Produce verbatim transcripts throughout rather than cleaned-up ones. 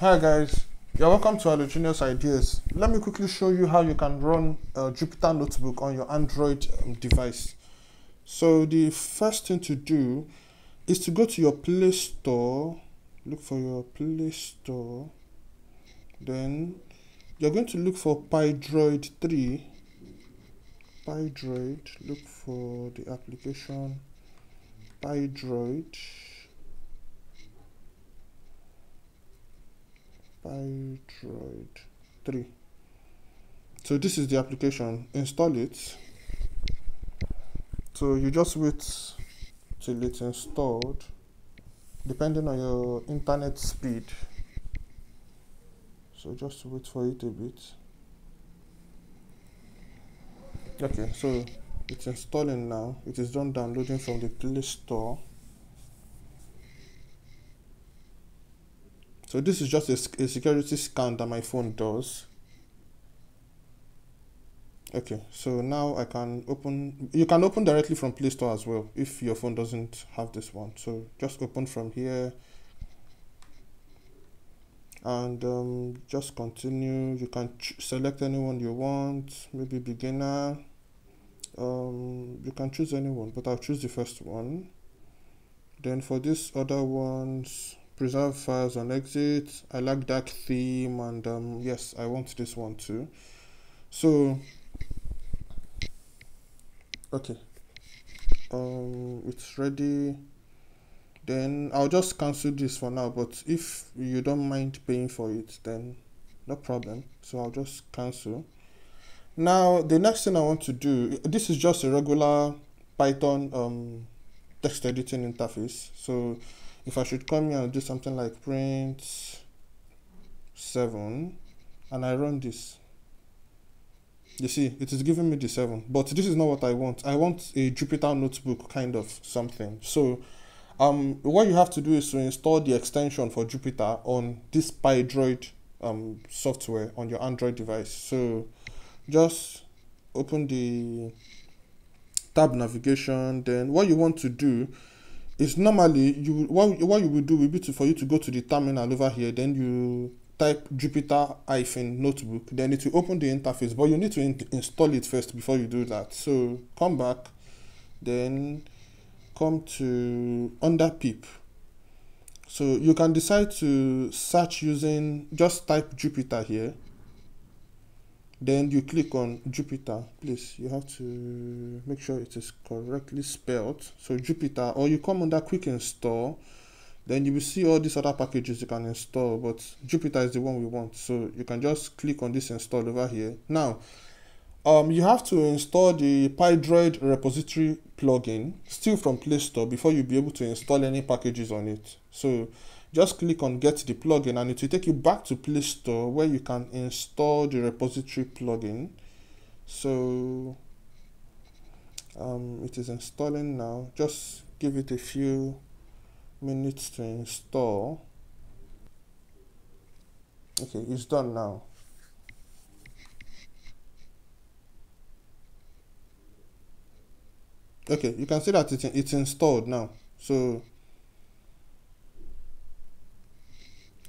Hi guys, you're welcome to Halogenius Ideas. Let me quickly show you how you can run uh, Jupyter Notebook on your Android um, device. So the first thing to do is to go to your Play Store, look for your Play Store, then you're going to look for PyDroid three, PyDroid, look for the application, PyDroid, PyDroid three. So this is the application. Install it. So you just wait till it's installed, depending on your internet speed. So just wait for it a bit. Okay, so it's installing now. It is done downloading from the Play Store. So this is just a, a security scan that my phone does. Okay, so now I can open, you can open directly from Play Store as well if your phone doesn't have this one. So just open from here and um, just continue. You can select anyone you want, maybe beginner. Um, you can choose anyone, but I'll choose the first one. Then for these other ones, preserve files on exit. I like that theme, and um, yes, I want this one too. So, okay, um, it's ready. Then I'll just cancel this for now, but if you don't mind paying for it, then no problem. So I'll just cancel. Now, the next thing I want to do, this is just a regular Python um, text editing interface. So if I should come here and do something like print seven and I run this, you see, it is giving me the seven, but this is not what I want. I want a Jupyter Notebook kind of something. So um, what you have to do is to install the extension for Jupyter on this PyDroid um, software on your Android device. So just open the tab navigation. Then what you want to do is normally you what, what you will do will be to, for you to go to the terminal over here, then you type Jupyter-notebook, then it will open the interface, but you need to in install it first before you do that. So come back, then come to under pip. So you can decide to search using, just type Jupyter here, then you click on Jupyter. Please, you have to make sure it is correctly spelled. So Jupyter, or you come under quick install, then you will see all these other packages you can install, but Jupyter is the one we want. So you can just click on this install over here. Now, um, you have to install the PyDroid repository plugin, still from Play Store, before you'll be able to install any packages on it. So just click on get the plugin and it will take you back to Play Store where you can install the repository plugin. So um, it is installing now. Just give it a few minutes to install. Okay, it's done now. Okay, you can see that it, it's installed now. So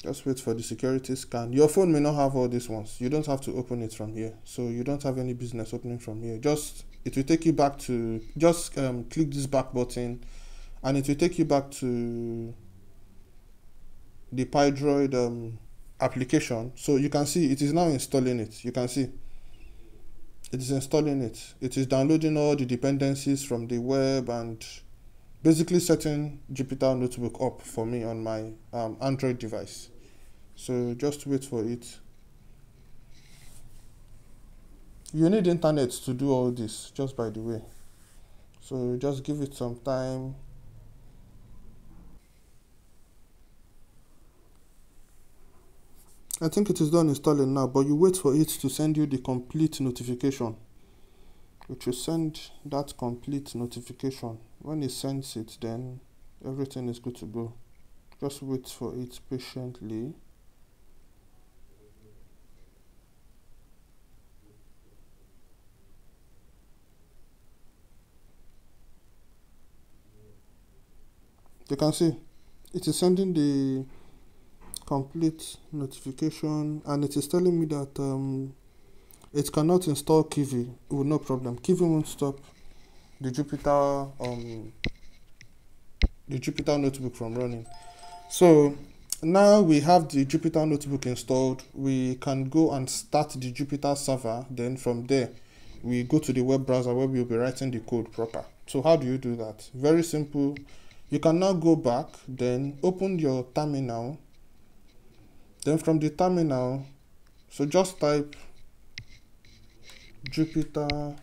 just wait for the security scan. Your phone may not have all these ones. You don't have to open it from here. So you don't have any business opening from here. Just, it will take you back to, just um, click this back button and it will take you back to the PyDroid um, application. So you can see it is now installing it. You can see it is installing it. It is downloading all the dependencies from the web and basically setting Jupyter Notebook up for me on my um, Android device. So just wait for it. You need internet to do all this, just by the way. So just give it some time. I think it is done installing now, but you wait for it to send you the complete notification. It will send that complete notification. When it sends it, then everything is good to go. Just wait for it patiently. You can see it is sending the complete notification, and it is telling me that um, it cannot install Kivy with no problem. Kivy won't stop the Jupyter um, the Jupyter Notebook from running. So now we have the Jupyter Notebook installed. We can go and start the Jupyter server. Then from there, we go to the web browser where we'll be writing the code proper. So how do you do that? Very simple. You can now go back, then open your terminal. Then from the terminal, so just type Jupyter,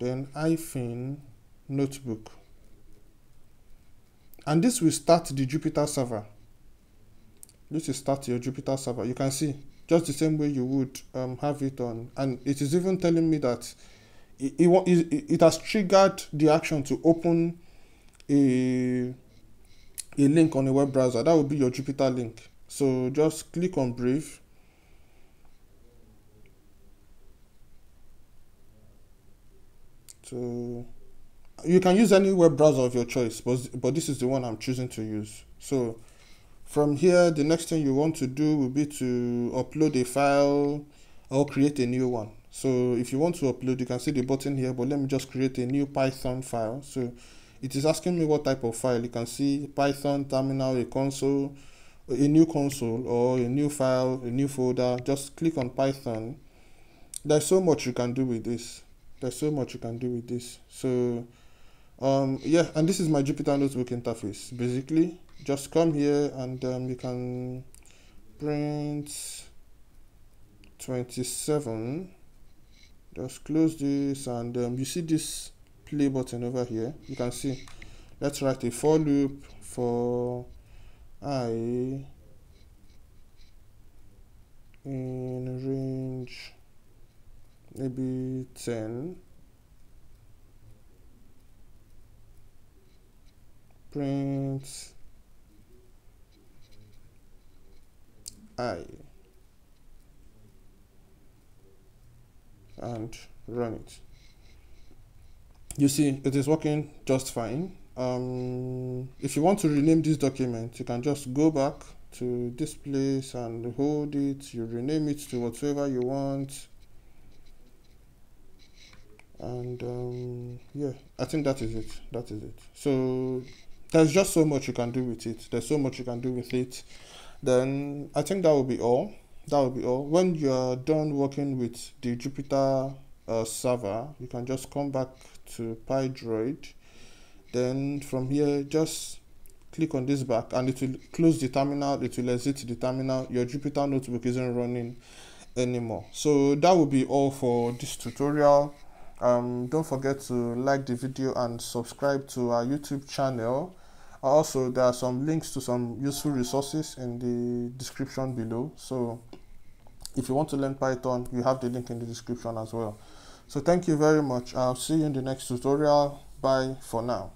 then hyphen notebook. And this will start the Jupyter server. This will start your Jupyter server. You can see just the same way you would um, have it on. And it is even telling me that it, it, it has triggered the action to open a, a link on a web browser. That will be your Jupyter link. So just click on Brave. So you can use any web browser of your choice, but, but this is the one I'm choosing to use. So from here, the next thing you want to do will be to upload a file or create a new one. So if you want to upload, you can see the button here, but let me just create a new Python file. So it is asking me what type of file. You can see Python, terminal, a console, a new console, or a new file, a new folder. Just click on Python. There's so much you can do with this. There's so much you can do with this. So Um, yeah, and this is my Jupyter Notebook interface. Basically, just come here and um, you can print twenty-seven. Just close this, and um, you see this play button over here. You can see, let's write a for loop for I in range maybe ten. Print I and run it. You see, it is working just fine. Um, if you want to rename this document, you can just go back to this place and hold it. You rename it to whatever you want. And um, yeah, I think that is it. That is it. So there's just so much you can do with it. There's so much you can do with it. Then I think that will be all. That will be all. When you're done working with the Jupyter uh, server, you can just come back to PyDroid. Then from here, just click on this back and it will close the terminal. It will exit the terminal. Your Jupyter Notebook isn't running anymore. So that will be all for this tutorial. Um, don't forget to like the video and subscribe to our YouTube channel. Also, there are some links to some useful resources in the description below. So if you want to learn Python, you have the link in the description as well. So thank you very much. I'll see you in the next tutorial. Bye for now.